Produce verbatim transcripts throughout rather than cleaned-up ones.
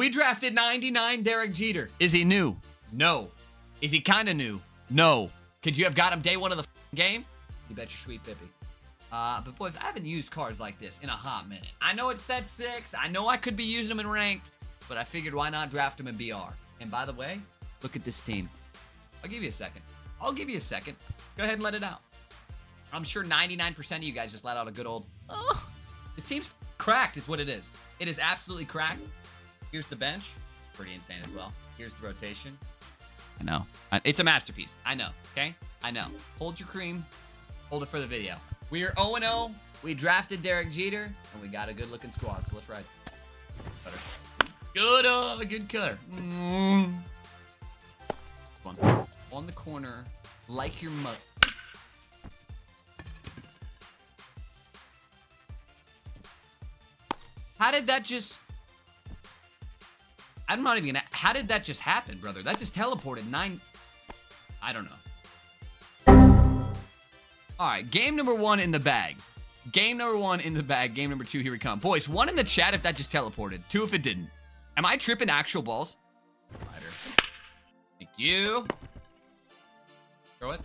We drafted ninety-nine Derek Jeter. Is he new? No. Is he kind of new? No. Could you have got him day one of the game? You bet your sweet pippy. Uh, but boys, I haven't used cards like this in a hot minute. I know it's set six. I know I could be using them in ranked, but I figured why not draft them in B R? And by the way, look at this team. I'll give you a second. I'll give you a second. Go ahead and let it out. I'm sure ninety-nine percent of you guys just let out a good old, oh, this team's cracked is what it is. It is absolutely cracked. Here's the bench. Pretty insane as well. Here's the rotation. I know. It's a masterpiece. I know. Okay? I know. Hold your cream. Hold it for the video. We are oh and oh. We drafted Derek Jeter, and we got a good-looking squad. So let's ride. Cutter. Good, uh, good cutter. Mm. On, on the corner, like your mother. How did that just? I'm not even gonna. How did that just happen, brother? That just teleported nine. I don't know. All right, game number one in the bag. Game number one in the bag. Game number two, here we come. Boys, one in the chat if that just teleported. Two if it didn't. Am I tripping actual balls? Lighter. Thank you. Throw it.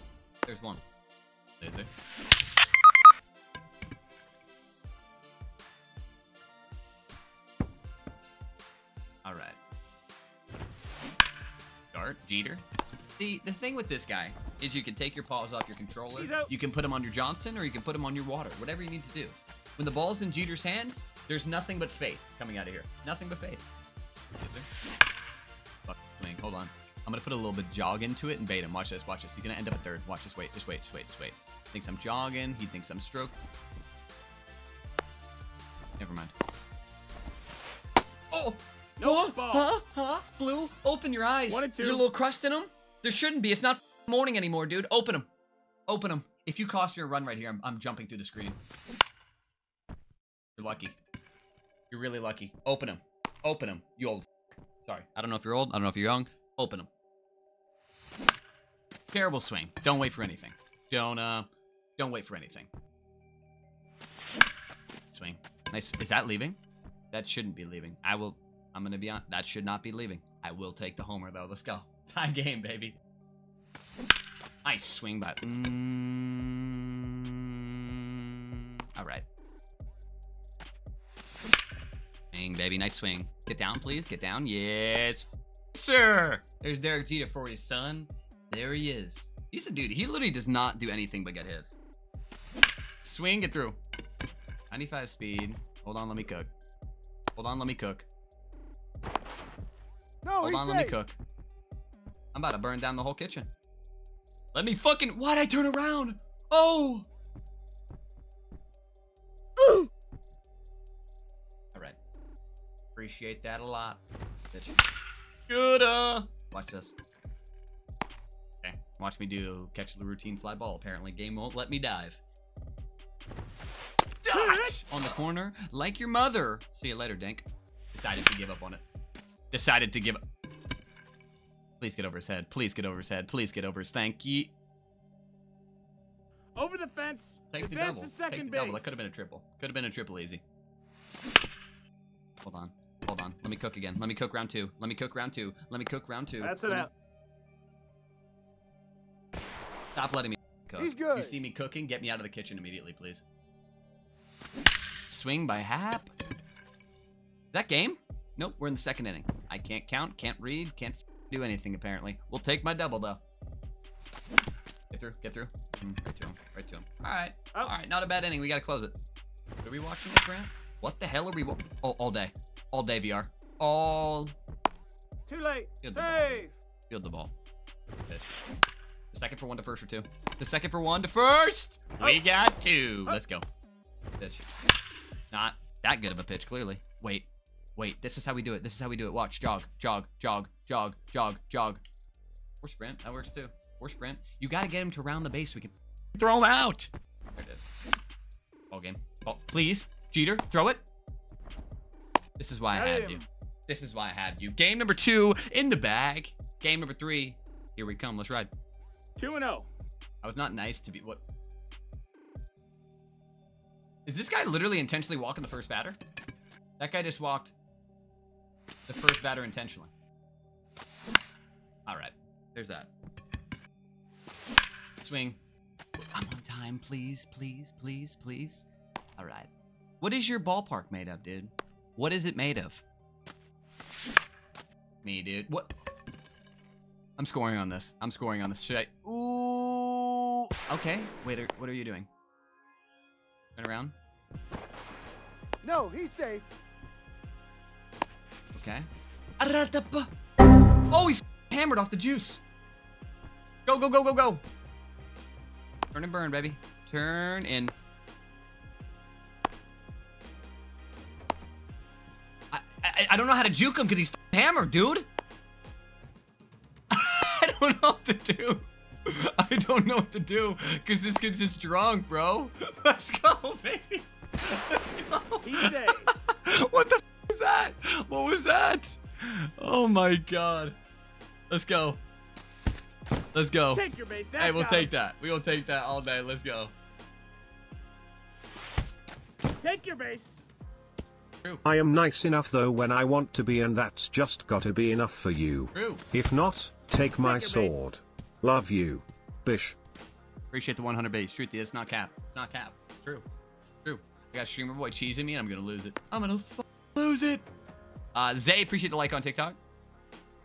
There's one. There, there. All right. Dart, Jeter. The, the thing with this guy is you can take your paws off your controller, you can put them on your Johnson, or you can put them on your water, whatever you need to do. When the ball's in Jeter's hands, there's nothing but faith coming out of here. Nothing but faith. Fuck, I mean, hold on. I'm going to put a little bit of jog into it and bait him. Watch this, watch this. He's going to end up at third. Watch this, wait, just wait, just wait, just wait. He thinks I'm jogging, he thinks I'm stroking. Never mind. Oh! No! Ball. Huh? Huh? Blue, open your eyes. Is there a little crust in them? There shouldn't be. It's not morning anymore, dude. Open them. Open them. If you cost me a run right here, I'm, I'm jumping through the screen. You're lucky. You're really lucky. Open them. Open them. You old. Sorry. I don't know if you're old. I don't know if you're young. Open them. Terrible swing. Don't wait for anything. Don't, uh, don't wait for anything. Swing. Nice. Is that leaving? That shouldn't be leaving. I will. I'm going to be on. That should not be leaving. I will take the homer, though. Let's go. Tie game, baby. Nice swing by. Mm. All right. Swing, baby. Nice swing. Get down, please. Get down. Yes. Sir. There's Derek Jeter for his son. There he is. He's a dude. He literally does not do anything but get his. Swing. Get through. ninety-five speed. Hold on. Let me cook. Hold on. Let me cook. No, Hold on. Safe. Let me cook. I'm about to burn down the whole kitchen. Let me fucking... Why'd I turn around? Oh! Ooh! All right. Appreciate that a lot. Good, uh... Watch this. Okay. Watch me do catch the routine fly ball. Apparently, game won't let me dive. Dot! On the corner, like your mother. See you later, Dink. Decided to give up on it. Decided to give up. Please get over his head. Please get over his head. Please get over his thank ye. Over the fence. Take the double. Take the double. That could have been a triple. Could have been a triple easy. Hold on. Hold on. Let me cook again. Let me cook round two. Let me cook round two. Let me cook round two. That's it out. Stop letting me cook. He's good. You see me cooking? Get me out of the kitchen immediately, please. Swing by Hap. That game? Nope. We're in the second inning. I can't count. Can't read. Can't... do anything apparently. We'll take my double though. Get through, get through. Right to him, right to him. All right, oh. All right. Not a bad inning. We gotta close it. What are we watching this round? What the hell are we? Wa oh, all day, all day V R. All. Too late. Field the Save. Ball. Field the ball. Pitch. The second for one to first or two. The second for one to first. Oh. We got two. Oh. Let's go. Pitch. Not that good of a pitch, clearly. Wait. Wait, this is how we do it. This is how we do it. Watch, jog, jog, jog, jog, jog, jog. Or sprint, that works too. Or sprint. You gotta get him to round the base so we can throw him out. There it is. Ball game. Ball. Please, Jeter, throw it. This is why I have you. This is why I have you. Game number two in the bag. Game number three. Here we come. Let's ride. Two and oh. I was not nice to be. What? Is this guy literally intentionally walking the first batter? That guy just walked. the first batter intentionally. All right, there's that. Swing. I'm on time, please, please, please, please. All right. What is your ballpark made of, dude? What is it made of? Me, dude. What? I'm scoring on this. I'm scoring on this. Should I? Ooh. Okay. Wait, what are you doing? Turn around. No, he's safe. Okay. Oh, he's hammered off the juice. Go, go, go, go, go. Turn and burn, baby. Turn in. I, I, I don't know how to juke him because he's hammered, dude. I don't know what to do. I don't know what to do because this kid's just drunk, bro. Let's go, baby. Let's go. What the f is that? What was that? Oh my god. Let's go. Let's go. Take your base. Hey, we'll guy. take that. We will take that all day. Let's go. Take your base. True. I am nice enough though when I want to be, and that's just gotta be enough for you. True. If not, take, take my sword. Base. Love you, Bish. Appreciate the one hundred base. Truth is, it's not cap. It's not cap. It's true. True. I got streamer boy cheesing me, and I'm gonna lose it. I'm gonna f lose it. Uh, Zay, appreciate the like on TikTok.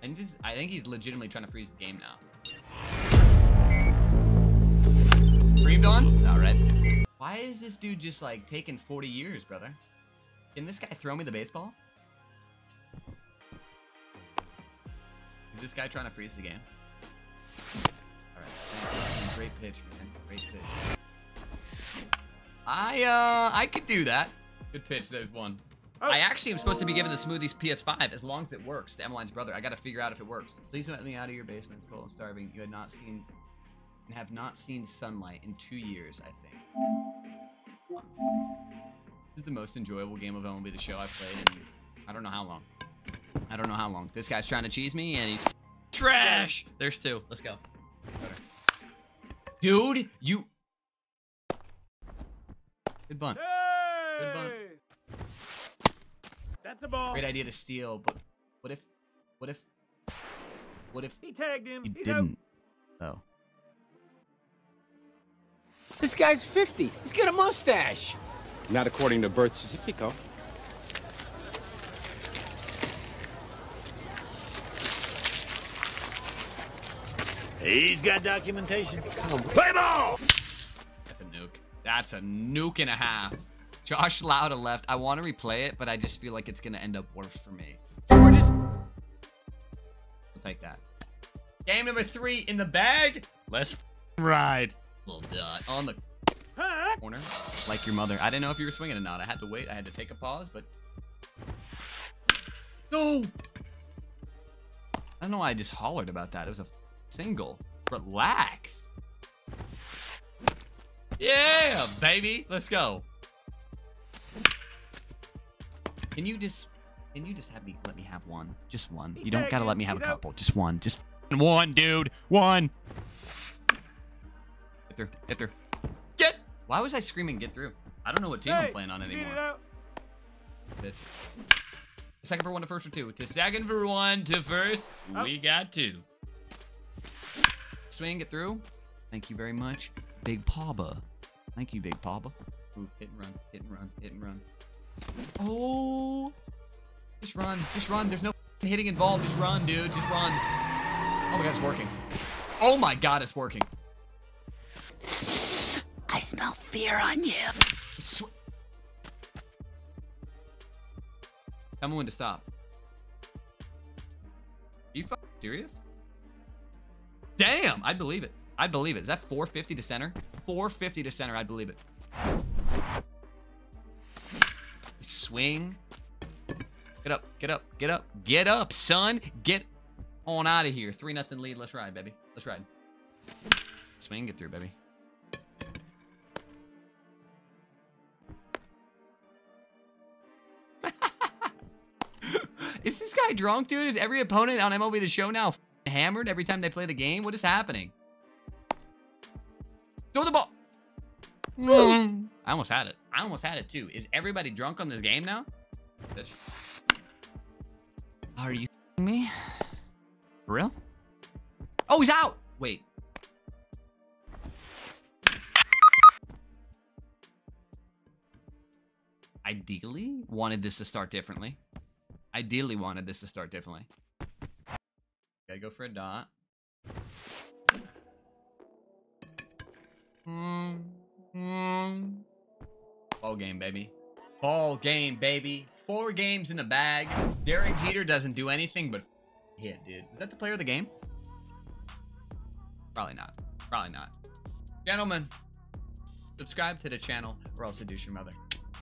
And this, I think he's legitimately trying to freeze the game now. Dreamed on? Alright. Why is this dude just like taking forty years, brother? Can this guy throw me the baseball? Is this guy trying to freeze the game? Alright. Great pitch, man. Great pitch. I, uh, I could do that. Good pitch, there's one. I actually am supposed to be giving the smoothies P S five as long as it works to Emmeline's brother. I gotta figure out if it works. Please let me out of your basement. It's cold and starving. You had not seen and have not seen sunlight in two years, I think. This is the most enjoyable game of M L B The Show I've played in I don't know how long. I don't know how long. This guy's trying to cheese me and he's trash. There's two. Let's go. Dude, you. Good bunt. Good bunt. That's a ball. Great idea to steal, but what if, what if, what if he tagged him? You didn't, though. This guy's fifty. He's got a mustache. Not according to birth certificate. He's got documentation. Play ball. That's a nuke. That's a nuke and a half. Josh Lauda left. I want to replay it, but I just feel like it's going to end up worse for me. So we're just... We'll take that. Game number three in the bag. Let's ride. Little dot on the corner. Like your mother. I didn't know if you were swinging or not. I had to wait. I had to take a pause, but... No! I don't know why I just hollered about that. It was a single. Relax. Yeah, baby. Let's go. Can you just, can you just have me, let me have one? Just one. You don't gotta let me have a couple. Just one. Just one, dude. One. Get through. Get through. Get. Why was I screaming get through? I don't know what team hey, I'm playing on anymore. Bitch. Second for one to first for two. To second for one to first. Oh. We got two. Swing it through. Thank you very much. Big Papa. Thank you, Big Papa. Ooh, hit and run. Hit and run. Hit and run. Oh, just run, just run. There's no hitting involved. Just run, dude. Just run. Oh my god, it's working. Oh my god, it's working. I smell fear on you. Tell me when to stop. Are you fucking serious? Damn, I'd believe it. I'd believe it. Is that four fifty to center? four fifty to center. I'd believe it. Swing. Get up, get up, get up, get up, son. Get on out of here. Three nothing lead. Let's ride, baby. Let's ride. Swing, get through, baby. Is this guy drunk, dude? Is every opponent on M L B The Show now f***ing hammered every time they play the game? What is happening? Throw the ball. I almost had it. I almost had it too. Is everybody drunk on this game now? Bitch. Are you kidding me? For real? Oh, he's out! Wait. Ideally wanted this to start differently. Ideally wanted this to start differently. Gotta go for a dot. Mm, mm. Ball game, baby. Ball game, baby. Four games in the bag. Derek Jeter doesn't do anything but hit, dude. Is that the player of the game? Probably not. Probably not. Gentlemen, subscribe to the channel or else a douche your mother.